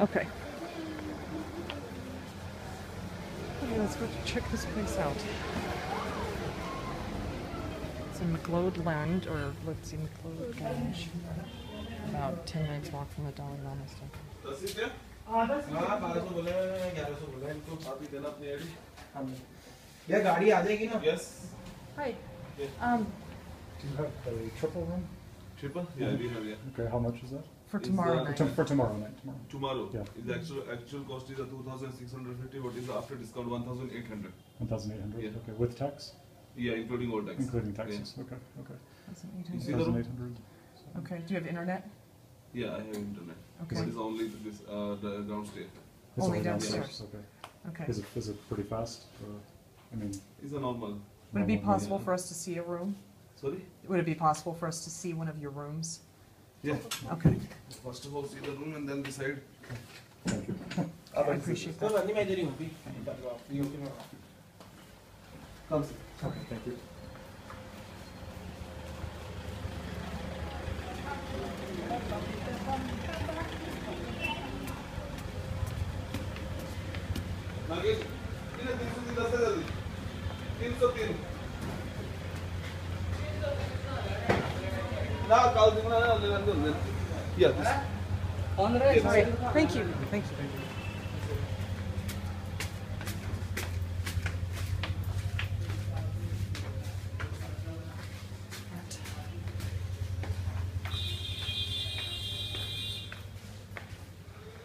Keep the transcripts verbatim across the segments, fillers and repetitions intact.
Okay. Okay, let's go check this place out. It's in McLeod Land, or let's see, McLeod Ganj. About ten minutes walk from the Dalai Lama Temple. Yes. Hi. Um, Do you have a triple room? Triple? Yeah, we have, yeah. Okay, how much is that? For tomorrow night. For, for tomorrow night. Tomorrow. Tomorrow. Yeah. Is the actual actual cost is two thousand six hundred fifty. What is the after discount? one thousand eight hundred. one thousand eight hundred. Yeah. Okay. With tax? Yeah, including all tax. Including taxes. Yeah. Okay. Okay. one thousand eight hundred. one thousand eight hundred. Okay. Do you have internet? Yeah, I have internet. Okay. But it's only this uh, the downstairs. It's only downstairs. downstairs. Okay. Okay. Is it is it pretty fast? Or, I mean. It's a normal. Would it be possible yeah. for us to see a room? Sorry? Would it be possible for us to see one of your rooms? Yeah. Okay. First of all, see the room and then decide. Thank you. I appreciate that. Come see. Okay, thank you. Yeah, this. On the right. Sorry. Thank you. Thank you.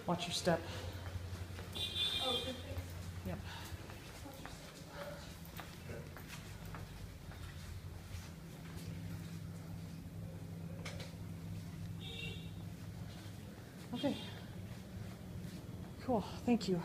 Watch your step. Yep. Okay. Cool. Thank you.